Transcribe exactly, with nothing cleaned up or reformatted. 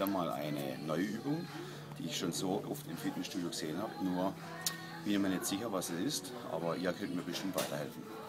wieder mal eine neue Übung, die ich schon so oft im Fitnessstudio gesehen habe. Nur bin ich mir nicht sicher, was es ist, aber ihr könnt mir bestimmt weiterhelfen.